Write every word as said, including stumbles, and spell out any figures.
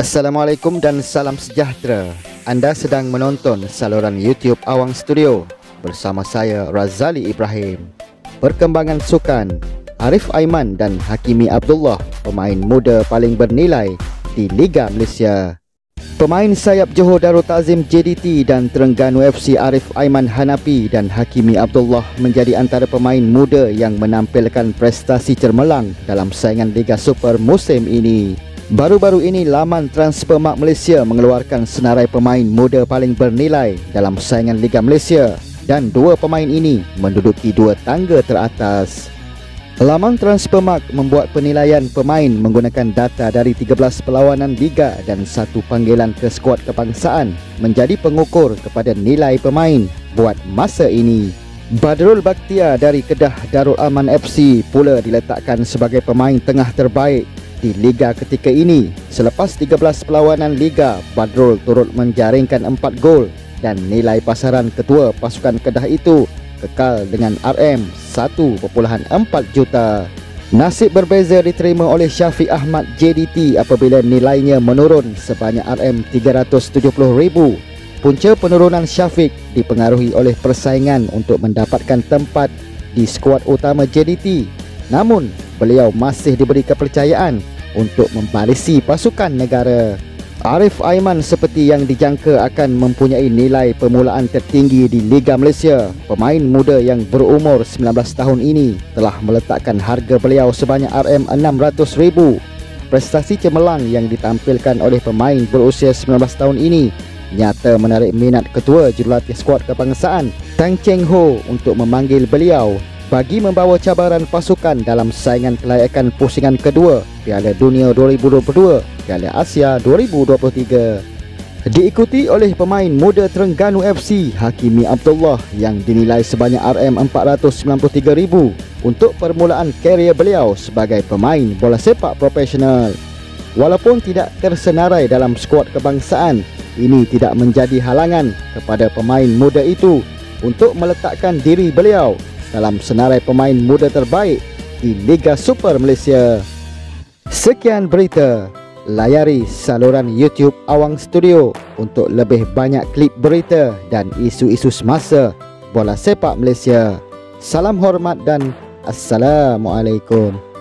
Assalamualaikum dan salam sejahtera. Anda sedang menonton saluran YouTube Awang Studio bersama saya Razali Ibrahim. Perkembangan sukan Arif Aiman dan Hakimi Abdullah, pemain muda paling bernilai di Liga Malaysia. Pemain sayap Johor Darul Tazim J D T dan Terengganu F C Arif Aiman Hanapi dan Hakimi Abdullah menjadi antara pemain muda yang menampilkan prestasi cermelang dalam saingan Liga Super musim ini. Baru-baru ini laman Transfermarkt Malaysia mengeluarkan senarai pemain muda paling bernilai dalam saingan Liga Malaysia dan dua pemain ini menduduki dua tangga teratas. Laman Transfermarkt membuat penilaian pemain menggunakan data dari tiga belas perlawanan liga dan satu panggilan ke skuad kebangsaan menjadi pengukur kepada nilai pemain buat masa ini. Badrul Bakhtia dari Kedah Darul Aman F C pula diletakkan sebagai pemain tengah terbaik di liga ketika ini. Selepas tiga belas perlawanan liga, Badrul turut menjaringkan empat gol dan nilai pasaran ketua pasukan Kedah itu kekal dengan R M satu perpuluhan empat juta. Nasib berbeza diterima oleh Syafiq Ahmad J D T apabila nilainya menurun sebanyak R M tiga ratus tujuh puluh ribu. Punca penurunan Syafiq dipengaruhi oleh persaingan untuk mendapatkan tempat di skuad utama J D T. Namun, beliau masih diberi kepercayaan untuk membalisi pasukan negara. Arif Aiman seperti yang dijangka akan mempunyai nilai permulaan tertinggi di Liga Malaysia. Pemain muda yang berumur sembilan belas tahun ini telah meletakkan harga beliau sebanyak R M enam ratus ribu. Prestasi cemerlang yang ditampilkan oleh pemain berusia sembilan belas tahun ini nyata menarik minat ketua jurulatih skuad kebangsaan Tan Cheng Hoe untuk memanggil beliau bagi membawa cabaran pasukan dalam saingan kelayakan pusingan kedua Piala Dunia dua ribu dua puluh dua, Piala Asia dua ribu dua puluh tiga. Diikuti oleh pemain muda Terengganu F C Hakimi Abdullah yang dinilai sebanyak R M empat ratus sembilan puluh tiga ribu untuk permulaan karier beliau sebagai pemain bola sepak profesional. Walaupun tidak tersenarai dalam skuad kebangsaan, ini tidak menjadi halangan kepada pemain muda itu untuk meletakkan diri beliau dalam senarai pemain muda terbaik di Liga Super Malaysia. Sekian berita. Layari saluran YouTube Awang Studio untuk lebih banyak klip berita dan isu-isu semasa bola sepak Malaysia. Salam hormat dan Assalamualaikum.